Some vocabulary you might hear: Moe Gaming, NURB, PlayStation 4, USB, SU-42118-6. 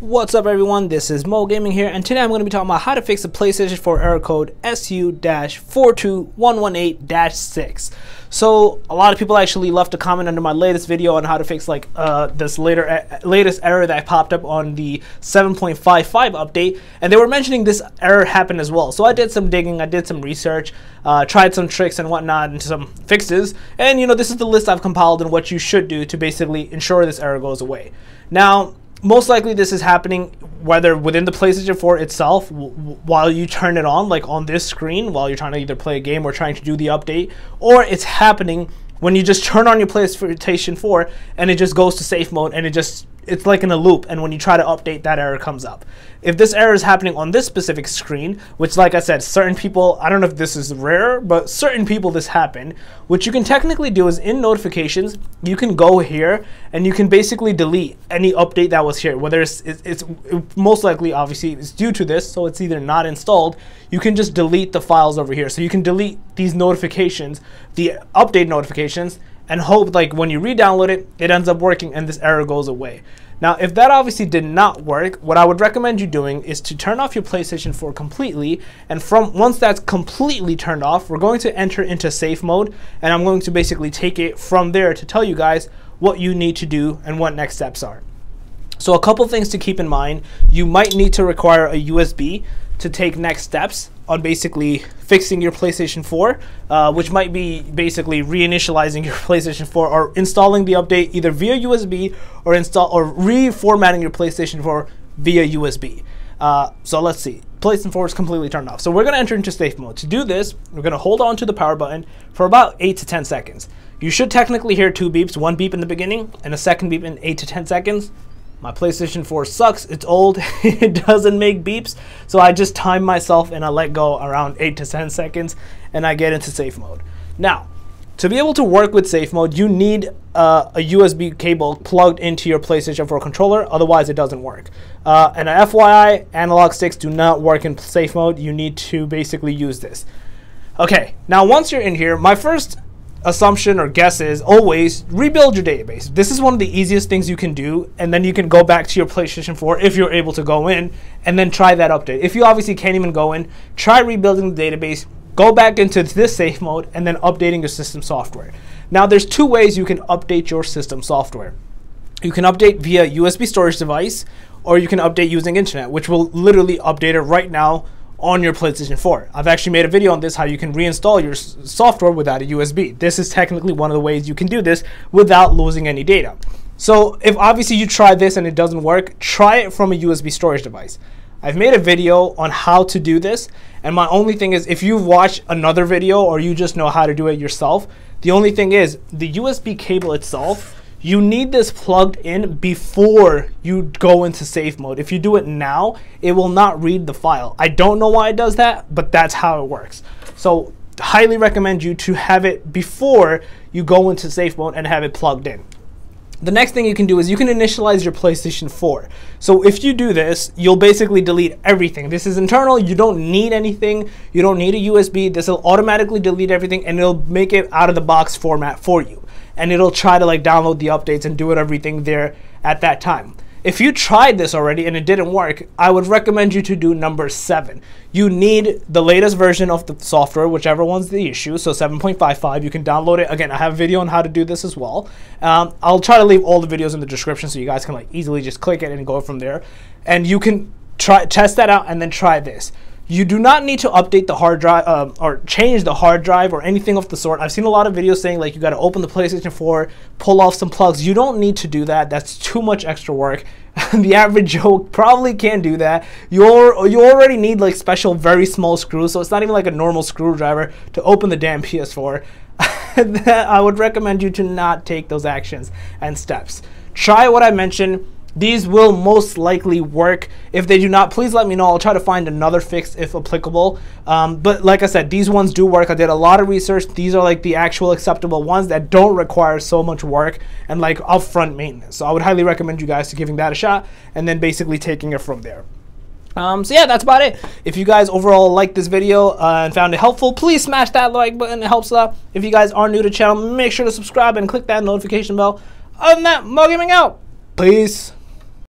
What's up everyone, this is Moe Gaming here, and today I'm going to be talking about how to fix the PlayStation 4 error code SU-42118-6. So a lot of people actually left a comment under my latest video on how to fix like this latest error that popped up on the 7.55 update, and they were mentioning this error happened as well. So I did some digging, I did some research, tried some tricks and whatnot and some fixes, and you know, this is the list I've compiled and what you should do to basically ensure this error goes away. Now, most likely this is happening whether within the PlayStation 4 itself while you turn it on, like on this screen while you're trying to either play a game or trying to do the update, or it's happening when you just turn on your PlayStation 4 and it just goes to safe mode and it's like in a loop, and when you try to update, that error comes up. If this error is happening on this specific screen, which like I said, certain people, I don't know if this is rare, but certain people this happened, what you can technically do is in notifications, you can go here and you can basically delete any update that was here, whether it's most likely obviously it's due to this, so it's either not installed, you can just delete the files over here. So you can delete these notifications, the update notifications, and hope like when you re-download it, it ends up working and this error goes away. Now, if that obviously did not work, what I would recommend you doing is to turn off your PlayStation 4 completely, and once that's completely turned off, we're going to enter into safe mode, and I'm going to basically take it from there to tell you guys what you need to do and what next steps are. So a couple things to keep in mind, you might need to require a USB to take next steps on basically fixing your PlayStation 4, which might be basically reinitializing your PlayStation 4 or installing the update either via USB or reformatting your PlayStation 4 via USB. So let's see, PlayStation 4 is completely turned off. So we're gonna enter into safe mode. To do this, we're gonna hold on to the power button for about 8 to 10 seconds. You should technically hear two beeps, one beep in the beginning and a second beep in 8 to 10 seconds. My PlayStation 4 sucks, it's old, it doesn't make beeps, so I just time myself and I let go around 8 to 10 seconds and I get into safe mode. Now, to be able to work with safe mode, you need a USB cable plugged into your PlayStation 4 controller, otherwise it doesn't work. And FYI, analog sticks do not work in safe mode, you need to basically use this. Okay, now once you're in here, my first assumption or guess is always rebuild your database. This is one of the easiest things you can do, and then you can go back to your PlayStation 4 if you're able to go in and then try that update. If you obviously can't even go in, try rebuilding the database, go back into this safe mode, and then updating your system software. Now there's two ways you can update your system software. You can update via USB storage device, or you can update using internet, which will literally update it right now on your PlayStation 4. I've actually made a video on this, how you can reinstall your software without a USB. This is technically one of the ways you can do this without losing any data. So if obviously you try this and it doesn't work, try it from a USB storage device. I've made a video on how to do this, and my only thing is if you've watched another video or you just know how to do it yourself, the only thing is the USB cable itself, you need this plugged in before you go into safe mode. If you do it now, it will not read the file. I don't know why it does that, but that's how it works. So highly recommend you to have it before you go into safe mode and have it plugged in. The next thing you can do is you can initialize your PlayStation 4. So if you do this, you'll basically delete everything. This is internal, you don't need anything, you don't need a USB, this will automatically delete everything and it'll make it out of the box format for you. And it'll try to like download the updates and do it everything there at that time. If you tried this already and it didn't work, I would recommend you to do number 7. You need the latest version of the software, whichever one's the issue, so 7.55, you can download it. Again, I have a video on how to do this as well. I'll try to leave all the videos in the description so you guys can like easily just click it and go from there. And you can test that out and then try this. You do not need to update the hard drive or change the hard drive or anything of the sort. I've seen a lot of videos saying like you gotta open the PlayStation 4, pull off some plugs. You don't need to do that. That's too much extra work. The average Joe probably can't do that. You already need like special very small screws, so it's not even like a normal screwdriver to open the damn PS4. I would recommend you to not take those actions and steps. Try what I mentioned. These will most likely work. If they do not, please let me know. I'll try to find another fix if applicable. But like I said, these ones do work. I did a lot of research. These are like the actual acceptable ones that don't require so much work and like upfront maintenance. So I would highly recommend you guys to giving that a shot and then basically taking it from there. So yeah, that's about it. If you guys overall liked this video and found it helpful, please smash that like button. It helps out. If you guys are new to the channel, make sure to subscribe and click that notification bell. Other than that, Moe Gaming out. Peace.